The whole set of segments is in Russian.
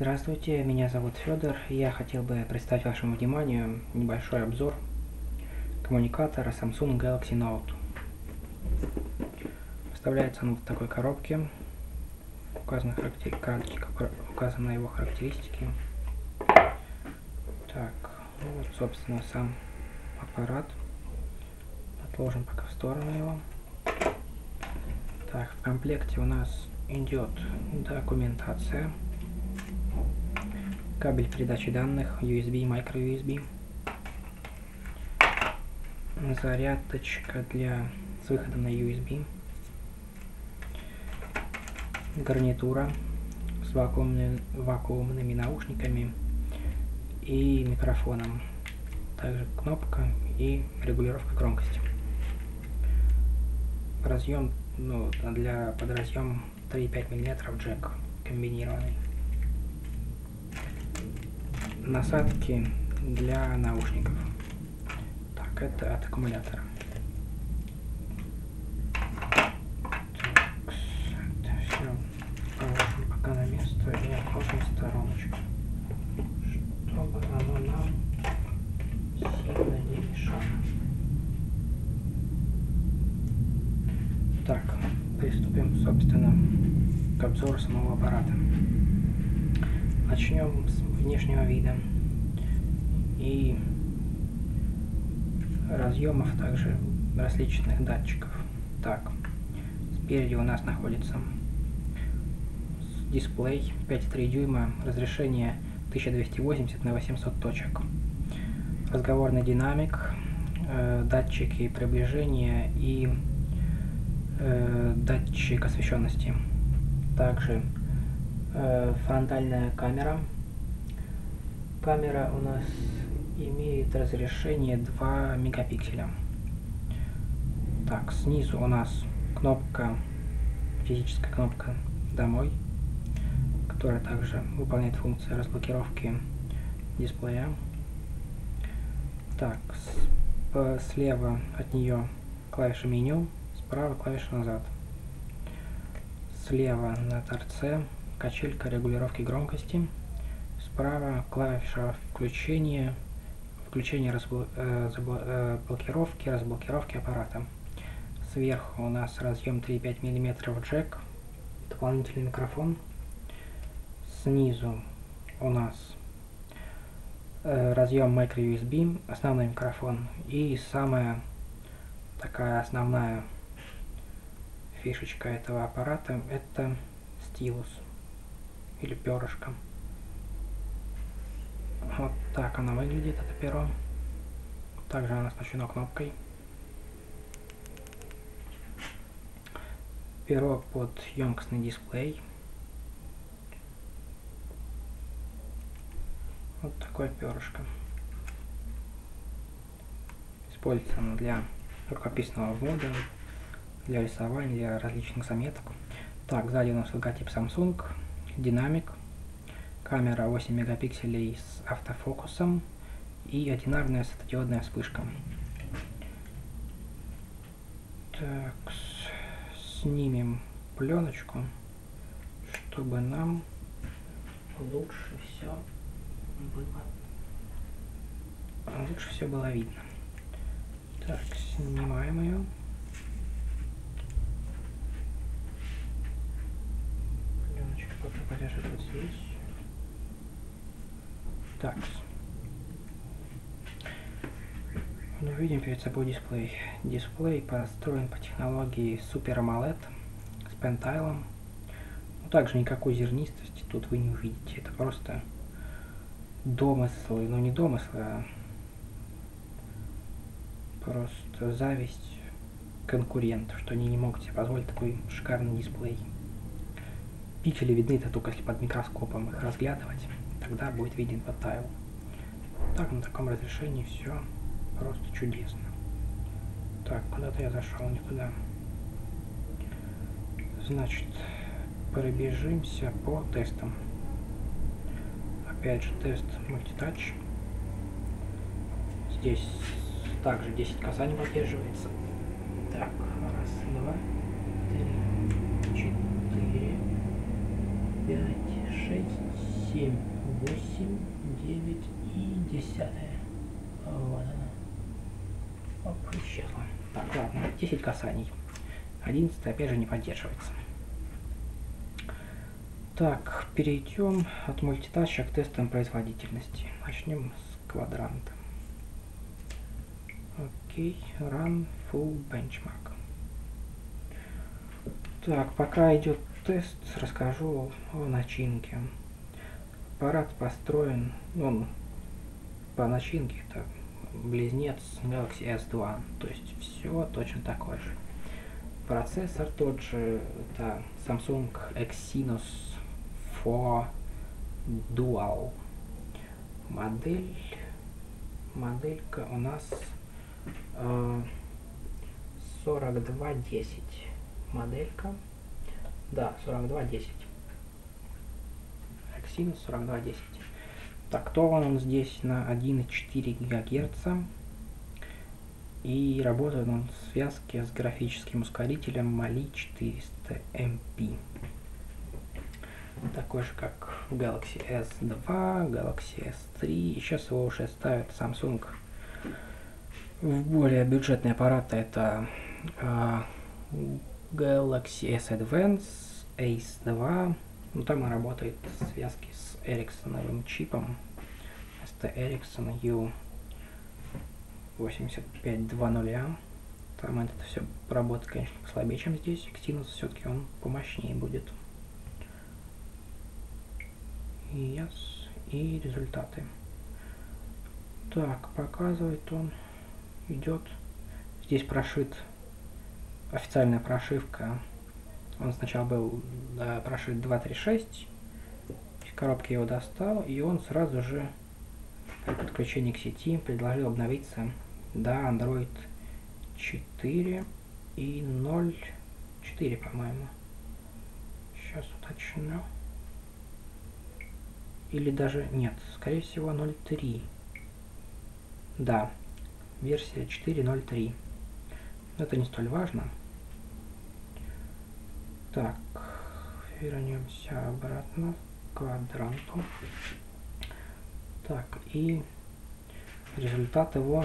Здравствуйте, меня зовут Федор, и я хотел бы представить вашему вниманию небольшой обзор коммуникатора Samsung Galaxy Note. Поставляется он в такой коробке, указаны его характеристики. Так, вот собственно сам аппарат, отложим пока в сторону его. Так, в комплекте у нас идет документация, кабель передачи данных, USB, micro USB, зарядочка с выходом на USB, гарнитура с вакуумными наушниками и микрофоном, также кнопка и регулировка громкости. Разъем под разъем 3,5 мм Джек комбинированный. Насадки для наушников. Так, это от аккумулятора. Так, это все положим пока на место и отложим в стороночку, чтобы оно нам сильно не мешало. Так, приступим, собственно, к обзору самого аппарата. Начнем с внешнего вида и разъемов, также различных датчиков. Так, спереди у нас находится дисплей 5,3 дюйма, разрешение 1280 на 800 точек, разговорный динамик, датчики приближения и датчик освещенности, также фронтальная камера. Камера у нас имеет разрешение 2 мегапикселя. Так, снизу у нас кнопка, физическая кнопка «Домой», которая также выполняет функцию разблокировки дисплея. Так, слева от нее клавиша «Меню», справа клавиша «Назад». Слева на торце качелька регулировки громкости. Справа клавиша включения, блокировки, разблокировки аппарата. Сверху у нас разъем 3,5 мм джек, дополнительный микрофон. Снизу у нас разъем micro USB, основной микрофон и самая такая основная фишечка этого аппарата — это стилус или перышко. Вот так она выглядит, это перо. Также она оснащена кнопкой. Перо под емкостный дисплей. Вот такое перышко. Используется оно для рукописного ввода, для рисования, для различных заметок. Так, сзади у нас логотип Samsung, динамик. Камера 8 мегапикселей с автофокусом и одинарная светодиодная вспышка. Так, снимем пленочку, чтобы нам лучше все было видно. Так, снимаем ее. Пленочка пока полежит вот здесь. Так, мы видим перед собой дисплей. Дисплей построен по технологии Super AMOLED с пентайлом. Но также никакой зернистости тут вы не увидите. Это просто домыслы, но не домыслы, а просто зависть конкурентов, что они не могут себе позволить такой шикарный дисплей. Пиксели видны-то только если под микроскопом их разглядывать. Тогда будет виден пентайл. Так, на таком разрешении все просто чудесно. Так, куда-то я зашел не туда. Значит, пробежимся по тестам. Опять же, тест мультитач. Здесь также 10 касаний поддерживается. Так, раз, два, три, четыре, пять, шесть. 7, 8, 9 и 10-я. Вот она. Оп, исчезла. Так, ладно, 10 касаний. 11 опять же не поддерживается. Так, перейдем от мультитача к тестам производительности. Начнем с квадранта. Окей, run full benchmark. Так, пока идет тест, расскажу о начинке. Аппарат построен, он по начинке, это близнец Galaxy S2, то есть все точно такое же. Процессор тот же, это Samsung Exynos 4 Dual. Моделька у нас 4210. Моделька. Да, 4210. Exynos 4210. Тактован он здесь на 1,4 ГГц. И работает он в связке с графическим ускорителем Mali 400 MP. Такой же, как в Galaxy S2, Galaxy S3. И сейчас его уже ставит Samsung в более бюджетные аппараты. Это Galaxy S Advance, Ace 2. Ну, там он работает в связке с Эриксоновым чипом. ST Ericsson U8520. Там это все работает, конечно, слабее, чем здесь. Exynos все-таки он помощнее будет. Yes. И результаты. Так, показывает он. Идет. Здесь прошит официальная прошивка. Он сначала был прошит 236. Из коробки его достал. И он сразу же при подключении к сети предложил обновиться до Android 4 и 0.4, по-моему. Сейчас уточню. Или даже нет, скорее всего 0.3. Да, версия 4.0.3. Но это не столь важно. Так, вернемся обратно к квадранту. Так, и результат его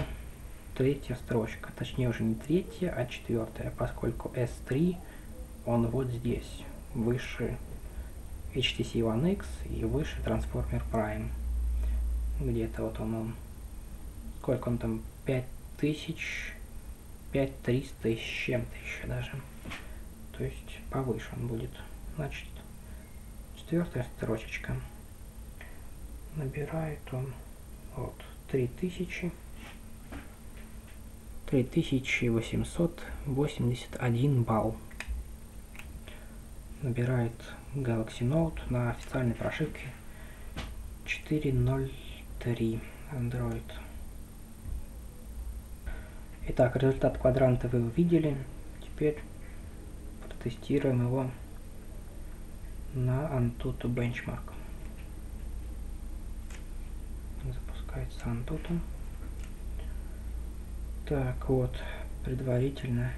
третья строчка. Точнее, уже не третья, а четвертая, поскольку S3 он вот здесь, выше HTC One X и выше Transformer Prime. Где-то вот он. Сколько он там? 5000, 5300 и с чем-то еще даже. То есть повыше он будет. Значит, четвертая строчечка. Набирает он вот 3000. 3881 балл. Набирает Galaxy Note на официальной прошивке 4.0.3 Android. Итак, результат квадранта вы увидели. Теперь протестируем его на Antutu Benchmark. Запускается Antutu. Так, вот, предварительно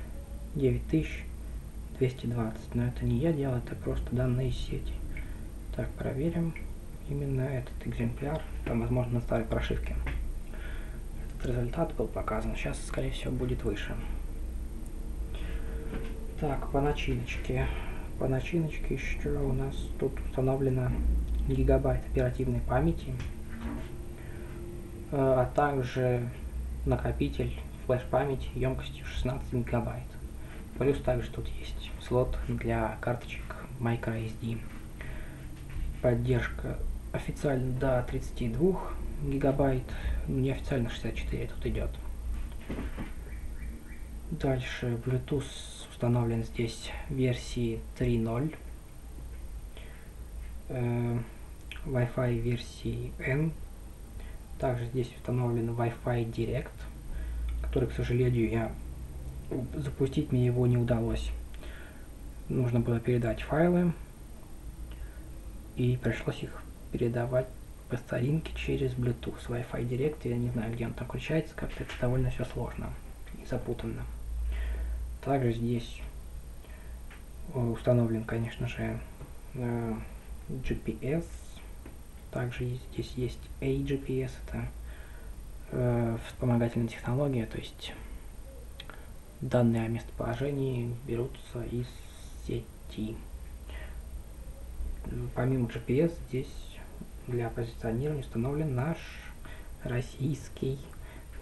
9220, но это не я делал, это просто данные сети. Так, проверим именно этот экземпляр, там, возможно, на старой прошивке. Этот результат был показан, сейчас, скорее всего, будет выше. Так, по начиночке. По начиночке еще у нас тут установлено гигабайт оперативной памяти, а также накопитель флеш-памяти емкостью 16 гигабайт. Плюс также тут есть слот для карточек micro SD. Поддержка официально до 32 гигабайт, неофициально 64 тут идет. Дальше Bluetooth установлен здесь версии 3.0, Wi-Fi версии N. Также здесь установлен Wi-Fi Direct, который, к сожалению, запустить мне его не удалось. Нужно было передать файлы, и пришлось их передавать по старинке через Bluetooth. Wi-Fi Direct, я не знаю, где он там включается, как-то это довольно все сложно и запутанно. Также здесь установлен, конечно же, GPS Также здесь есть A-GPS, это вспомогательная технология, то есть данные о местоположении берутся из сети. Помимо GPS, здесь для позиционирования установлен наш российский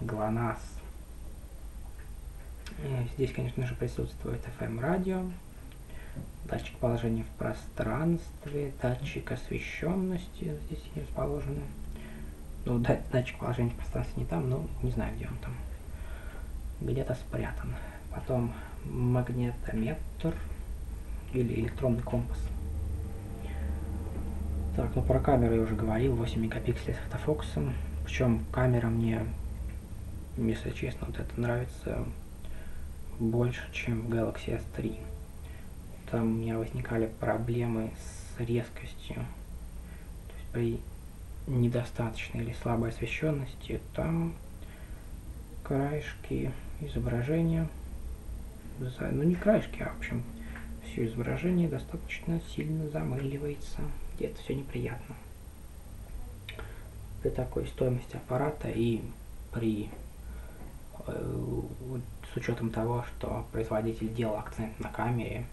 ГЛОНАСС. Здесь, конечно же, присутствует FM-радио, датчик положения в пространстве, датчик освещенности здесь не расположены. Ну, датчик положения в пространстве не там, но не знаю, где он там. Где-то спрятан. Потом магнитометр или электронный компас. Так, ну про камеру я уже говорил, 8 мегапикселей с автофокусом. Причем камера мне, если честно, вот это нравится больше, чем в Galaxy S3. Там у меня возникали проблемы с резкостью. То есть при недостаточной или слабой освещенности там краешки изображения, ну не краешки, а в общем все изображение достаточно сильно замыливается, где-то все неприятно. При такой стоимости аппарата и при с учетом того, что производитель делал акцент на камере,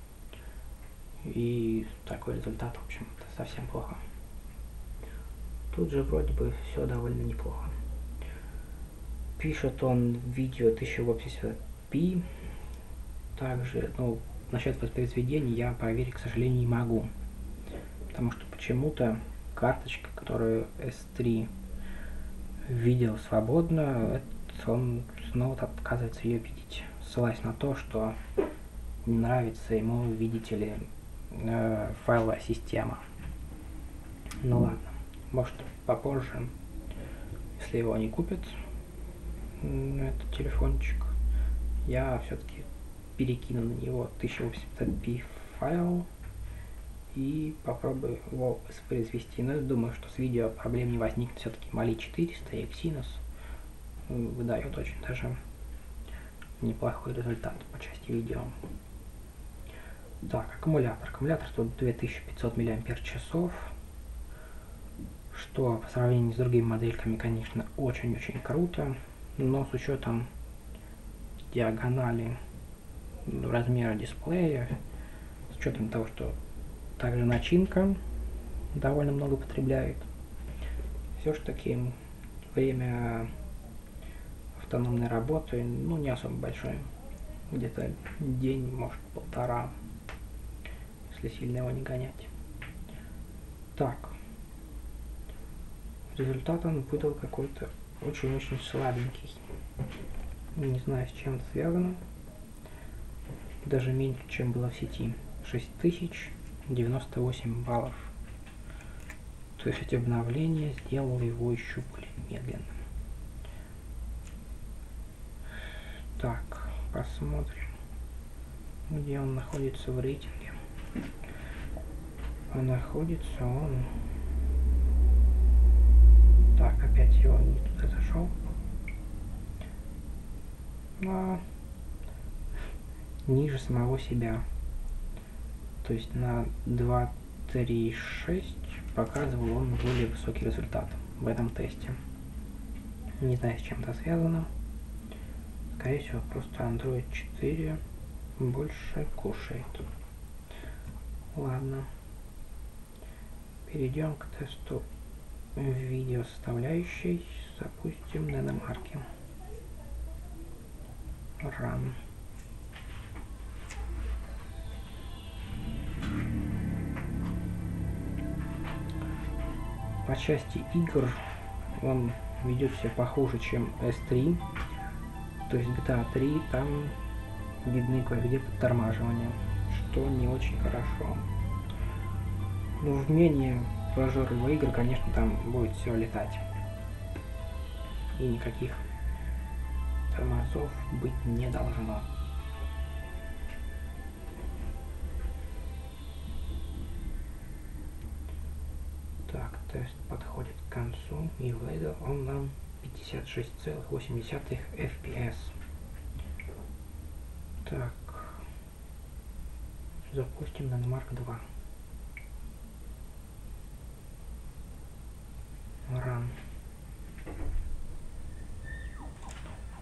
и такой результат, в общем, это совсем плохо. Тут же вроде бы все довольно неплохо. Пишет он видео 1080p. Также, ну, насчет воспроизведения я проверить, к сожалению, не могу. Потому что почему-то карточка, которую S3 видел свободно, он снова отказывается ее видеть. Ссылаясь на то, что не нравится ему, видите ли, файловая система. Ну ладно, может попозже, если его не купят, этот телефончик, я все-таки перекину на него 1080p файл и попробую его воспроизвести. Но я думаю, что с видео проблем не возникнет, все-таки Mali 400 и Exynos выдает очень даже неплохой результат по части видео. Так, аккумулятор. Аккумулятор тут 2500 мАч, что по сравнению с другими модельками, конечно, очень-очень круто. Но с учетом диагонали, размера дисплея, с учетом того, что также начинка довольно много потребляет, все же таки время автономной работы, ну, не особо большое, где-то день, может, полтора, если сильно его не гонять. Так, результат он выдал какой-то очень-очень слабенький. Не знаю, с чем это связано. Даже меньше, чем было в сети. 6098 баллов. То есть обновление сделало его еще более медленным. Так, посмотрим, где он находится в рейтинге. А находится он... Так, опять его не туда зашел. Но ниже самого себя. То есть на 2.3.6 показывал он более высокий результат в этом тесте. Не знаю, с чем это связано. Скорее всего, просто Android 4 больше кушает. Ладно. Перейдем к тесту видео составляющей. Запустим NenaMark. Run. По части игр он ведет себя похуже, чем S3. То есть GTA 3, там видны кое-где подтормаживания, что не очень хорошо. Но в менее прожорливые игры, конечно, там будет все летать. И никаких тормозов быть не должно. Так, тест подходит к концу, и выдал он нам 56,8 FPS. Так, запустим NenaMark 2. Пора.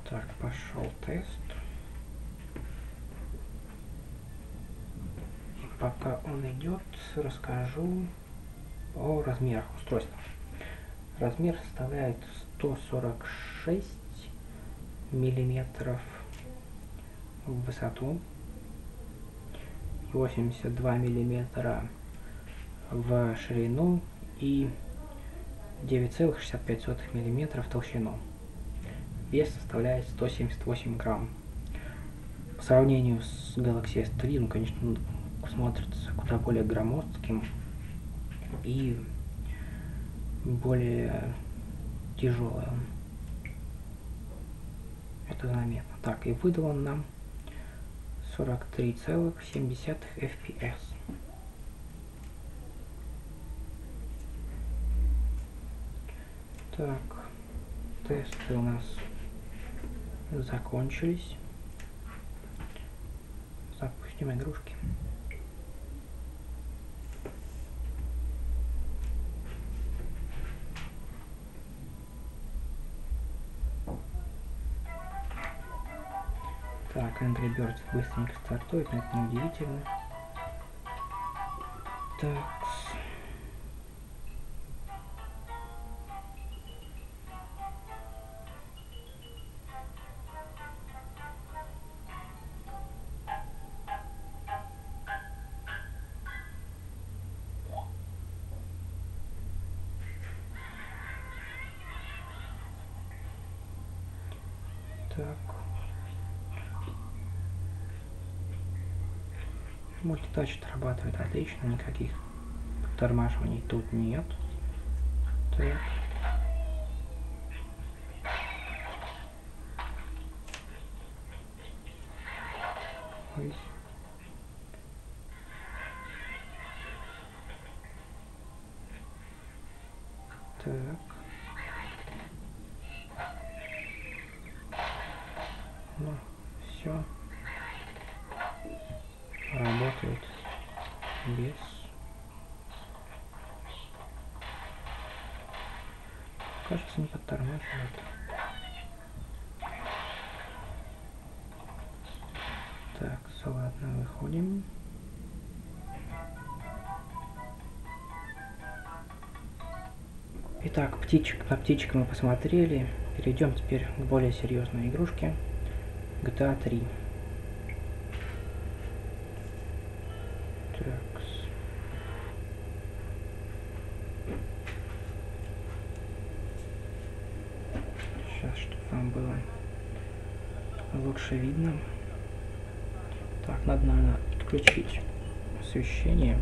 Так, пошел тест. И пока он идет, расскажу о размерах устройства. Размер составляет 146 миллиметров в высоту, 82 миллиметра в ширину и 9,65 миллиметра в толщину. Вес составляет 178 грамм. По сравнению с Galaxy S3, ну, конечно, смотрится куда более громоздким и более тяжелым. Это заметно. Так, и выдал он нам 43,7 FPS. Так, тесты у нас закончились. Запустим игрушки. Так, Angry Birds быстренько стартует, но это не удивительно. Так. Мультитач отрабатывает отлично, никаких подтормаживаний тут нет. Так. Ой. Так. Ну, все. Работает без. Кажется, не подтормаживает. Так, ладно, выходим. Итак, птичек, на птичек мы посмотрели. Перейдем теперь к более серьезной игрушке. GTA 3. Сейчас, чтобы вам было лучше видно. Так, надо, наверное, отключить освещение,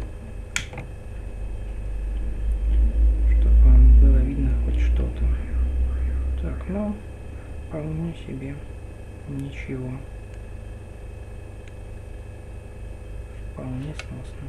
чтобы вам было видно хоть что-то. Так, ну, вполне себе ничего. Вполне сносно.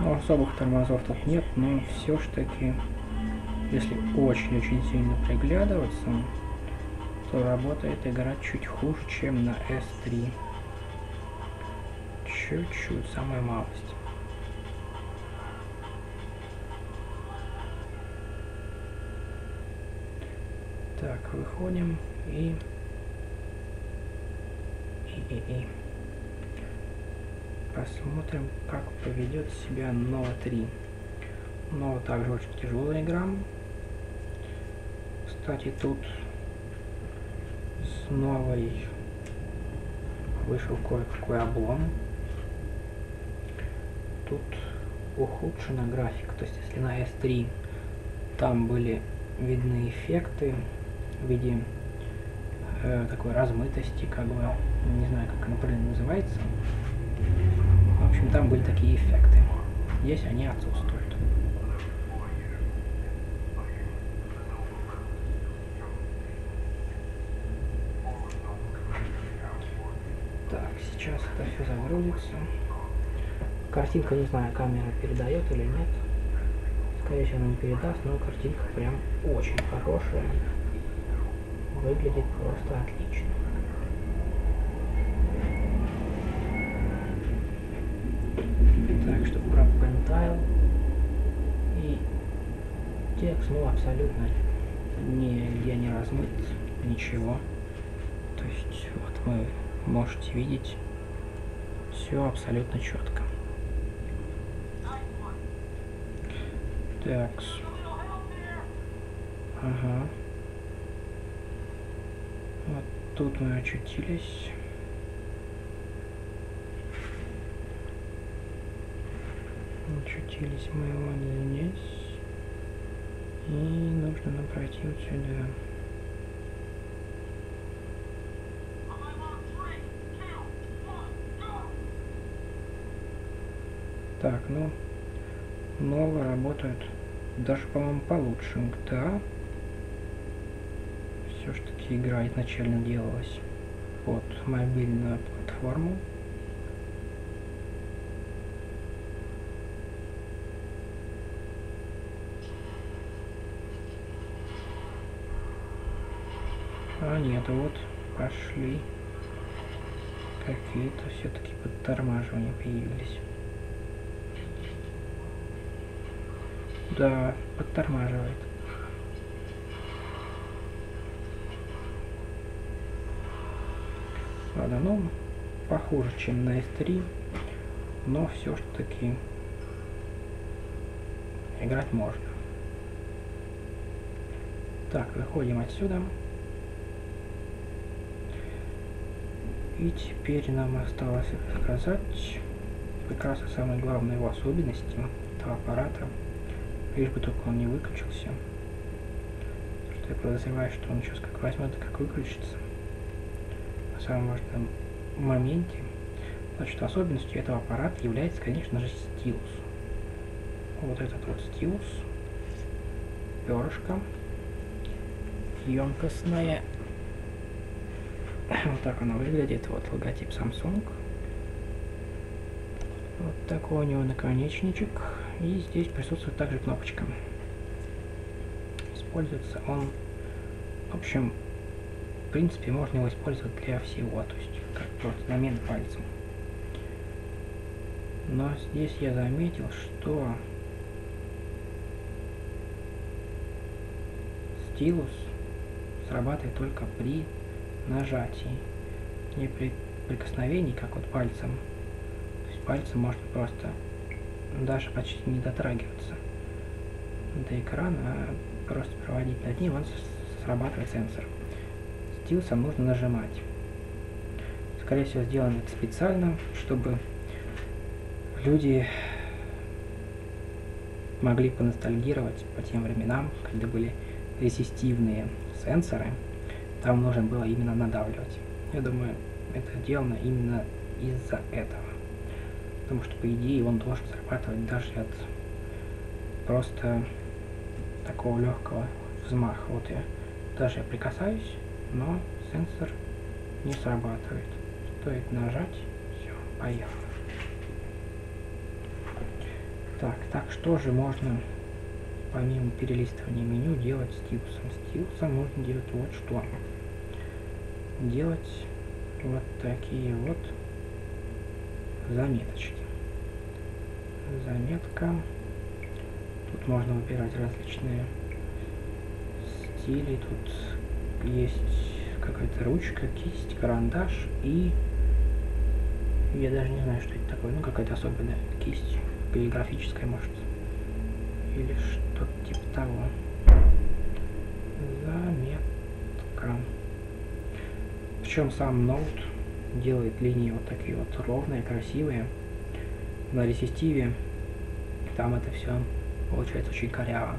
Ну, особых тормозов тут нет, но все ж таки, если очень-очень сильно приглядываться, то работает игра чуть хуже, чем на S3. Чуть-чуть, самая малость. Так, выходим и посмотрим, как поведет себя Nova 3. Nova также очень тяжелая игра. Кстати, тут с новой вышел кое-какой облом. Тут ухудшена графика. То есть, если на S3 там были видны эффекты в виде такой размытости, как бы, не знаю, как она правильно называется. В общем, там были такие эффекты. Здесь они отсутствуют. Сейчас это все загрузится. Картинка, не знаю, камера передает или нет. Скорее всего, она не передаст, но картинка прям очень хорошая. Выглядит просто отлично. Так что убрал пентайл. И текст, ну, абсолютно нигде не размыт, ничего. То есть, вот вы можете видеть, все абсолютно четко. Так. Ага. Вот тут мы очутились. Очутились мы вот здесь. И нужно нам пройти вот сюда. Так, ну, новые работают даже, по-моему, получше GTA. Все ж таки игра изначально делалась под мобильную платформу. А нет, вот пошли какие-то все-таки подтормаживания появились. Да, подтормаживает. Ладно, ну, похуже, чем на S3, но все ж таки играть можно. Так, выходим отсюда. И теперь нам осталось рассказать как раз о самой главной его особенности этого аппарата. Лишь бы только он не выключился. Что я подозреваю, что он сейчас как возьмет, как выключится. На самом важном моменте. Значит, особенностью этого аппарата является, конечно же, стилус. Вот этот вот стилус. Перышко. Емкостное. Вот так оно выглядит. Вот логотип Samsung. Вот такой у него наконечничек. И здесь присутствует также кнопочка. Используется он, в общем, в принципе, можно его использовать для всего, то есть как просто замен пальцем. Но здесь я заметил, что стилус срабатывает только при нажатии, не при прикосновении, как вот пальцем. То есть пальцем можно просто даже почти не дотрагиваться до экрана, а просто проводить над ним, он срабатывает сенсор. Стилусом нужно нажимать. Скорее всего, сделано это специально, чтобы люди могли поностальгировать по тем временам, когда были резистивные сенсоры, там нужно было именно надавливать. Я думаю, это сделано именно из-за этого. Потому что, по идее, он должен зарабатывать даже от просто такого легкого взмаха. Вот я даже прикасаюсь, но сенсор не срабатывает. Стоит нажать, все, поехал. Так, что же можно помимо перелистывания меню делать с стилусом? С стилусом можно делать вот что. Делать вот такие вот заметочки. Заметка. Тут можно выбирать различные стили. Тут есть какая-то ручка, кисть, карандаш и... Я даже не знаю, что это такое. Ну, какая-то особенная кисть. Каллиграфическая, может. Или что-то типа того. Заметка. Причем сам ноут делает линии вот такие вот ровные, красивые. На резистиве там это все получается очень коряво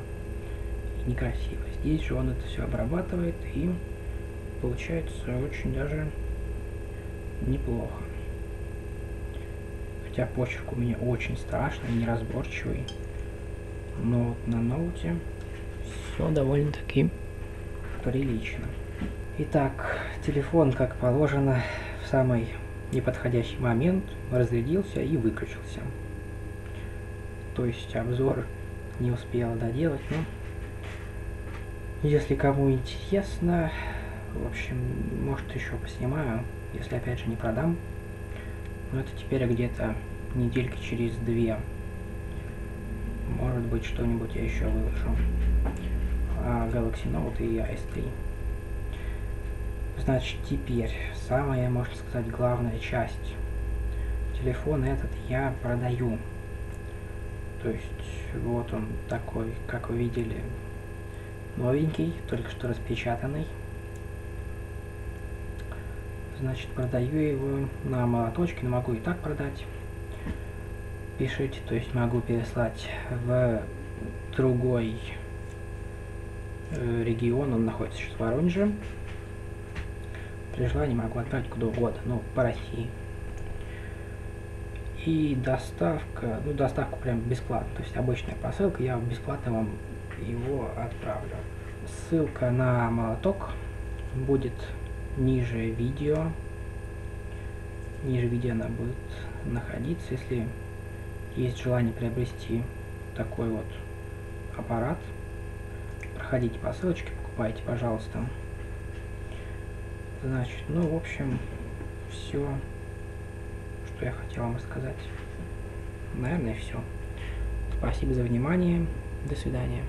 и некрасиво. Здесь же он это все обрабатывает и получается очень даже неплохо. Хотя почерк у меня очень страшный, неразборчивый. Но вот на ноуте все довольно-таки прилично. Итак, телефон, как положено, в самой неподходящий момент разрядился и выключился. То есть обзор не успела доделать, но если кому интересно, в общем, может еще поснимаю, если опять же не продам. Но это теперь где-то недельки через две. Может быть, что-нибудь я еще выложу. Galaxy Note и S3. Значит, теперь самая, можно сказать, главная часть. Телефон этот я продаю. То есть, вот он такой, как вы видели, новенький, только что распечатанный. Значит, продаю его на молоточке, но могу и так продать. Пишите, то есть могу переслать в другой регион, он находится сейчас в Воронеже. При желании могу отправить куда угодно, ну, по России. И доставка, ну, доставку прям бесплатно, то есть обычная посылка, я бесплатно вам его отправлю. Ссылка на молоток будет ниже видео. Ниже видео она будет находиться, если есть желание приобрести такой вот аппарат. Проходите по ссылочке, покупайте, пожалуйста. Значит, ну, в общем, все, что я хотел вам рассказать. Наверное, все. Спасибо за внимание. До свидания.